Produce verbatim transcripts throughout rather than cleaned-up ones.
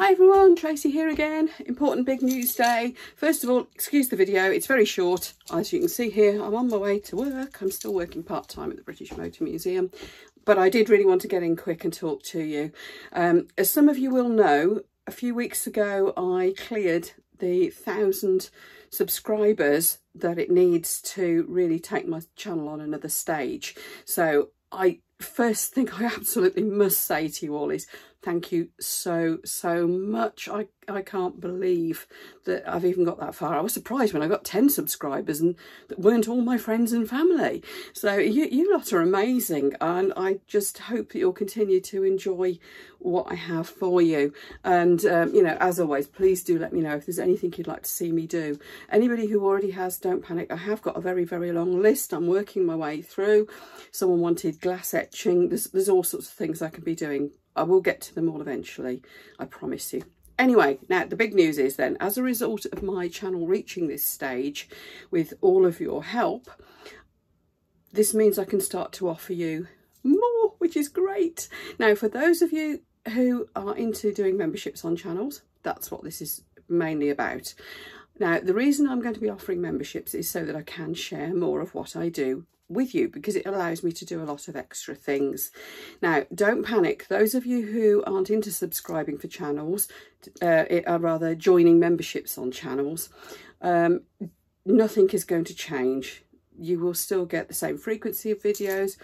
Hi everyone, Tracey here again. Important big news day. First of all, excuse the video, it's very short. As you can see here, I'm on my way to work. I'm still working part-time at the British Motor Museum, but I did really want to get in quick and talk to you. Um, as some of you will know, a few weeks ago I cleared the thousand subscribers that it needs to really take my channel on another stage. So I first thing I absolutely must say to you all is thank you so so much. I I can't believe that I've even got that far. I was surprised when I got ten subscribers and that weren't all my friends and family. So you you lot are amazing, and I just hope that you'll continue to enjoy what I have for you. And um, you know, as always, please do let me know if there's anything you'd like to see me do. Anybody who already has, don't panic. I have got a very very long list. I'm working my way through. Someone wanted glass etching. There's there's all sorts of things I can be doing. I will get to them all eventually, I promise you. Anyway, now the big news is then, as a result of my channel reaching this stage with all of your help, this means I can start to offer you more, which is great. Now, for those of you who are into doing memberships on channels, that's what this is mainly about. Now, the reason I'm going to be offering memberships is so that I can share more of what I do with you, because it allows me to do a lot of extra things. Now, don't panic. Those of you who aren't into subscribing for channels, uh, or rather joining memberships on channels, um, nothing is going to change. You will still get the same frequency of videos,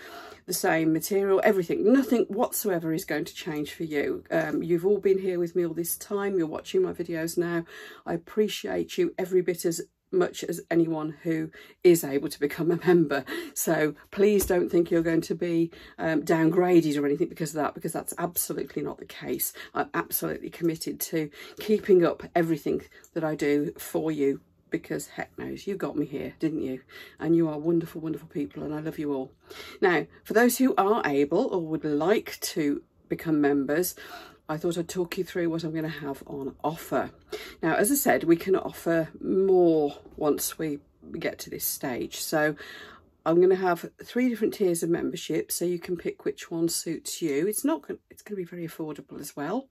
the same material, everything. Nothing whatsoever is going to change for you. Um, you've all been here with me all this time. You're watching my videos now. I appreciate you every bit as much as anyone who is able to become a member. So please don't think you're going to be um, downgraded or anything because of that, because that's absolutely not the case. I'm absolutely committed to keeping up everything that I do for you, because heck knows, you got me here, didn't you? And you are wonderful, wonderful people, and I love you all. Now, for those who are able or would like to become members, I thought I'd talk you through what I'm going to have on offer. Now, as I said, we can offer more once we get to this stage. So I'm going to have three different tiers of membership, so you can pick which one suits you. It's not going to, it's going to be very affordable as well.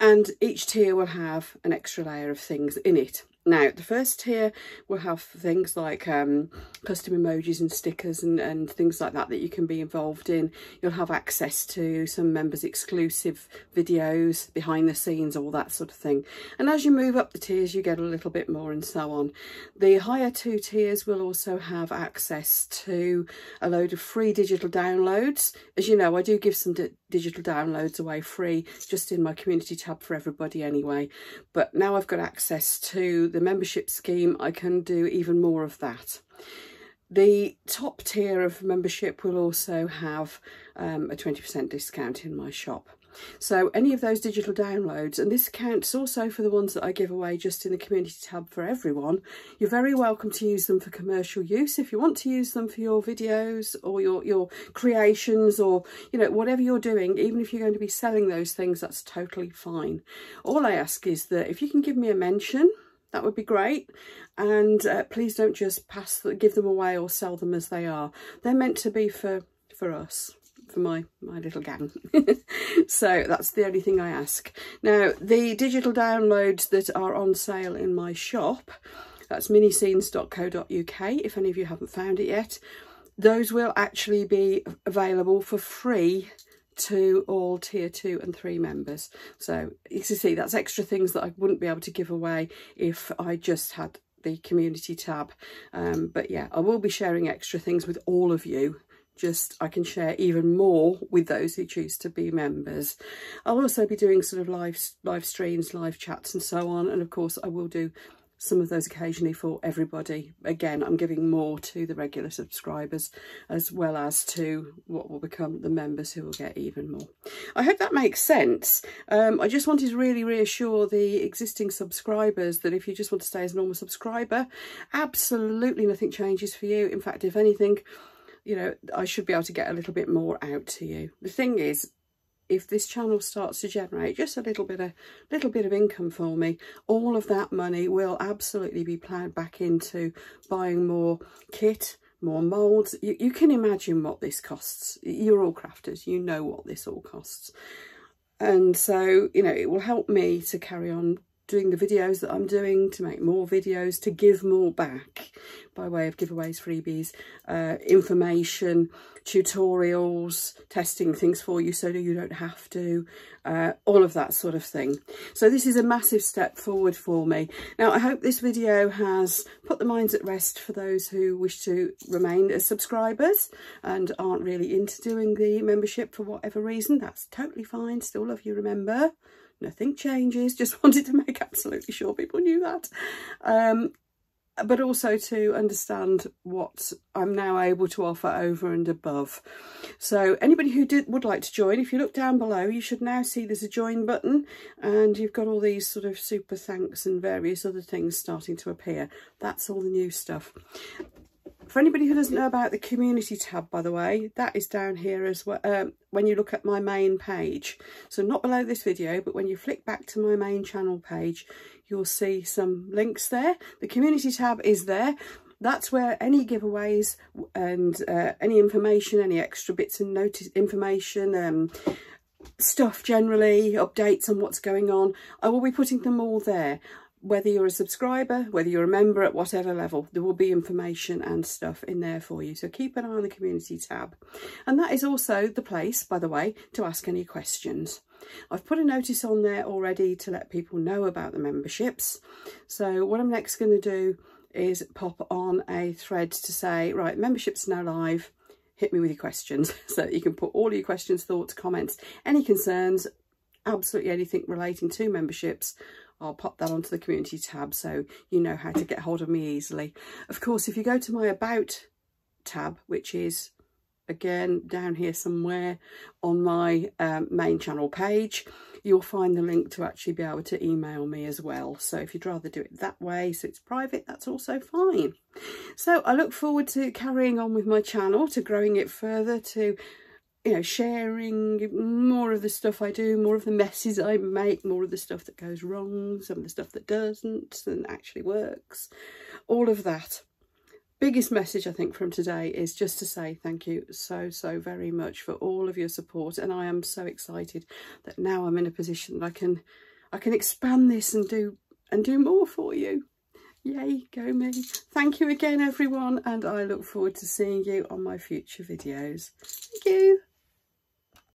And each tier will have an extra layer of things in it. Now, the first tier will have things like um, custom emojis and stickers and, and things like that that you can be involved in. You'll have access to some members' exclusive videos, behind the scenes, all that sort of thing. And as you move up the tiers, you get a little bit more and so on. The higher two tiers will also have access to a load of free digital downloads. As you know, I do give some di digital downloads away free, just in my community tab for everybody anyway. But now I've got access to the The membership scheme, I can do even more of that. The top tier of membership will also have um, a twenty percent discount in my shop. So any of those digital downloads, and this counts also for the ones that I give away just in the community tab for everyone, you're very welcome to use them for commercial use. If you want to use them for your videos or your, your creations, or, you know, whatever you're doing, even if you're going to be selling those things, that's totally fine. All I ask is that if you can give me a mention, that would be great. And uh, please don't just pass the, give them away or sell them as they are. They're meant to be for for us, for my my little gang. So that's the only thing I ask. Now, the digital downloads that are on sale in my shop, that's miniscenes dot co dot U K, if any of you haven't found it yet, those will actually be available for free to all tier two and three members. So you can see that's extra things that I wouldn't be able to give away if I just had the community tab. Um, but yeah, I will be sharing extra things with all of you. Just I can share even more with those who choose to be members. I'll also be doing sort of live live streams, live chats and so on. And of course I will do some of those occasionally for everybody. Again, I'm giving more to the regular subscribers as well as to what will become the members who will get even more. I hope that makes sense. Um, I just wanted to really reassure the existing subscribers that if you just want to stay as a normal subscriber, absolutely nothing changes for you. In fact, if anything, you know, I should be able to get a little bit more out to you. The thing is, if this channel starts to generate just a little bit of little bit of income for me, all of that money will absolutely be ploughed back into buying more kit, more moulds. You, you can imagine what this costs. You're all crafters. You know what this all costs. And so, you know, it will help me to carry on doing the videos that I'm doing, to make more videos, to give more back by way of giveaways, freebies, uh, information, tutorials, testing things for you so that you don't have to, uh, all of that sort of thing. So this is a massive step forward for me. Now, I hope this video has put the minds at rest for those who wish to remain as subscribers and aren't really into doing the membership for whatever reason. That's totally fine. Still love you, remember. Nothing changes. Just wanted to make absolutely sure people knew that. Um, but also to understand what I'm now able to offer over and above. So anybody who did, would like to join, if you look down below, you should now see there's a join button, and you've got all these sort of super thanks and various other things starting to appear. That's all the new stuff. For anybody who doesn't know about the community tab, by the way, that is down here as well, um, when you look at my main page. So not below this video, but when you flick back to my main channel page, you'll see some links there. The community tab is there. That's where any giveaways and uh, any information, any extra bits and notice information, um, stuff generally, updates on what's going on, I will be putting them all there. Whether you're a subscriber, whether you're a member at whatever level, there will be information and stuff in there for you. So keep an eye on the community tab. And that is also the place, by the way, to ask any questions. I've put a notice on there already to let people know about the memberships. So what I'm next going to do is pop on a thread to say, right, membership's now live. Hit me with your questions, so that you can put all your questions, thoughts, comments, any concerns, absolutely anything relating to memberships. I'll pop that onto the community tab so you know how to get hold of me easily. Of course, if you go to my About tab, which is, again, down here somewhere on my um, main channel page, you'll find the link to actually be able to email me as well. So if you'd rather do it that way, so it's private, that's also fine. So I look forward to carrying on with my channel, to growing it further, to you know, sharing more of the stuff I do, more of the messes I make, more of the stuff that goes wrong, some of the stuff that doesn't and actually works, all of that. Biggest message I think from today is just to say thank you so, so very much for all of your support. And I am so excited that now I'm in a position that I can, I can expand this and do, and do more for you. Yay, go me. Thank you again, everyone. And I look forward to seeing you on my future videos. Thank you.